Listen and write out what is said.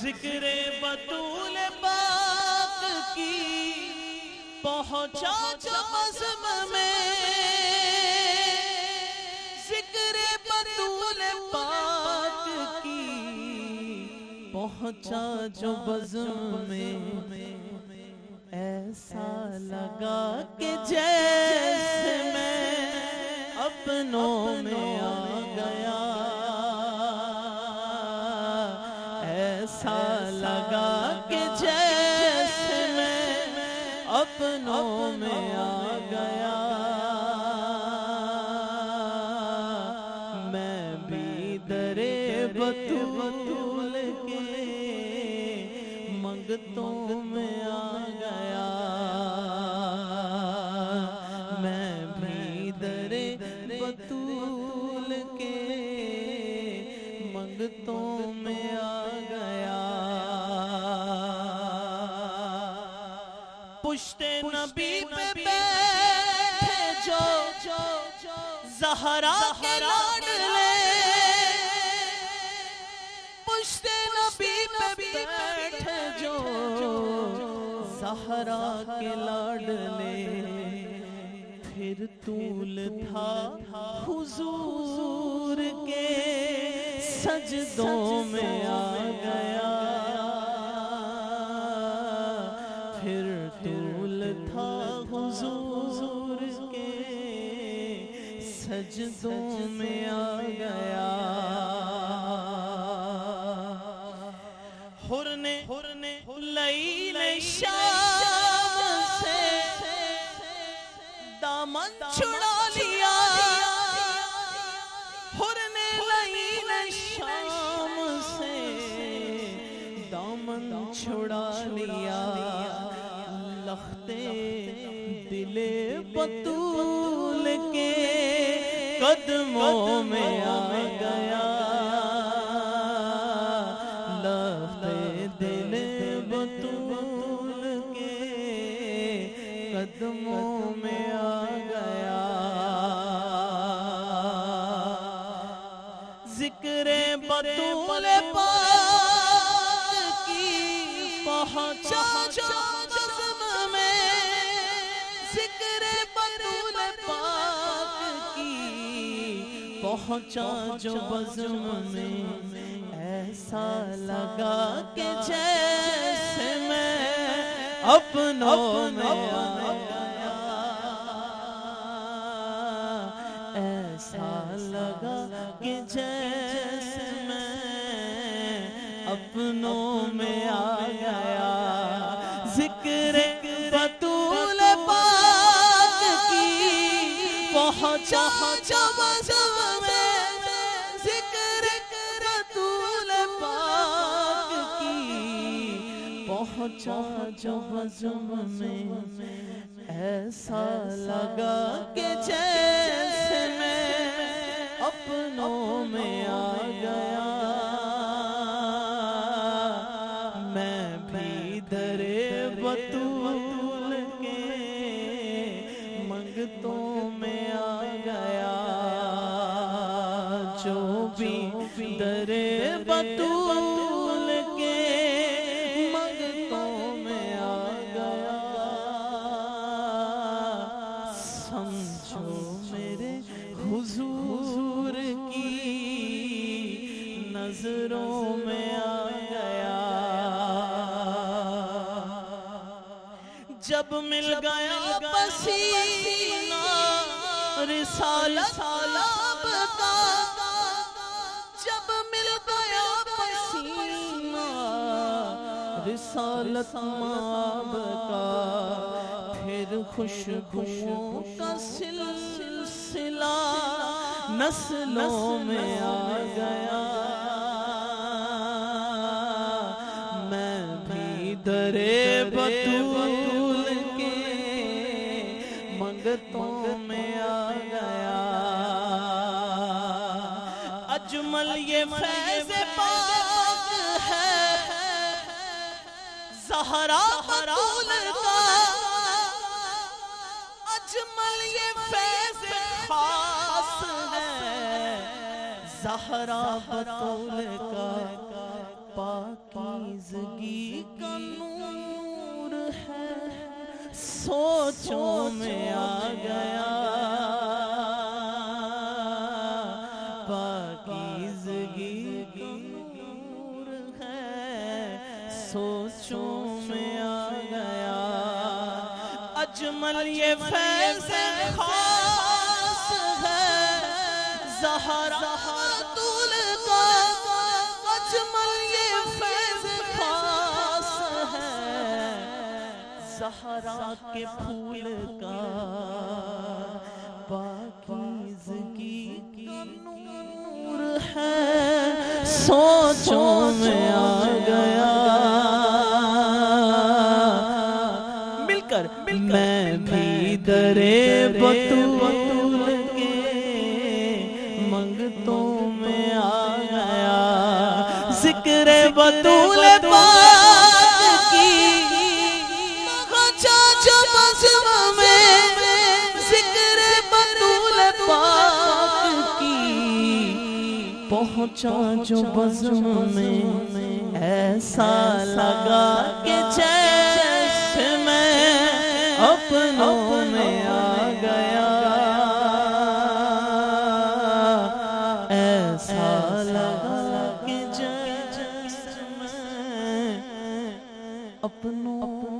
जिक्र बतूल पाक की पहुंचा जज्ब में, जिक्र बतूल पाक की पहुंचा जज्ब में। ऐसा लगा कि जैसे मैं अपनों में आ गया, ऐसा लगा कि जैसे मैं अपनों में आ गया। मैं भी दरे बतूल के मंगतों में आ गया, मैं भी दरे बतूल के मंगतों में आ गया। पुश्ते नबी पे बैठे जो ज़हरा के लाडले, पुश्ते नबी पे बैठे जो ज़हरा के लाडले। फिर तूल था हुजूर के सजदों में आ गया, फिर तूल था हुजूर के सजदों में आ गया। हुरने हुरने लैल शाम से दामन छुड़ा लिया, छुड़ा लिया। लखते दिले बतूल के कदमों में आ गया, लखते दिले बतूल के कदमों में आ गया। जिक्र बतूल पहुंचा जज्ब में, जिक्र बतूल पाक की पहुंचा जज्ब में। ऐसा लगा कि जैसे मैं अपनों में आ गया, ऐसा लगा कि जैसे मैं अपनों में आ गया। जिक्र बतूल पाक की पहुंचा जज्ब में, जिक्र बतूल पाक की पहुंचा जज्ब में। ऐसा लगा कि जैसे मैं अपनों में आ गया, मैं भी दरे बतूल के मंगतों में आ गया। जो भी दरे बतूल के मंगतों में आ गया, समझो मेरे हुजूर की नजरों में आ गया। जब मिल गया पसीना रिसालत लाभ का, जब मिल गया पसीना रिसालत माब का। फिर खुशबुओं का सिलसिला नस्लों में आ गया, मैं भी दरे बतूल मंगतों में आ गया। अजमल ये फैज़ पाक है ज़हरा बतूल का, अजमल ये फैज़ खास है ज़हरा बतूल का। पाकी पाकिज़गी का नूर है सोचों में आ गया। पाकिज़गी का नूर है सोचों में आ गया। अजमल ये फैज़ खास है ज़हरा तुल का। अजमल ये फैज़ खास है ज़हरा के फूल का। पाकीज़गी का नूर है सोचों में आ गया। मैं भी दरे बतूल के मंगतों में आ गया। ज़िक्र ए बतूल ए पाक की में। ज़िक्र ए बतूल ए पाक की पहुंचा जो बज़्म में। ऐसा लगा कि जैसे मैं अपनों में आ गया। ऐसा लगा कि जैसे मैं अपनों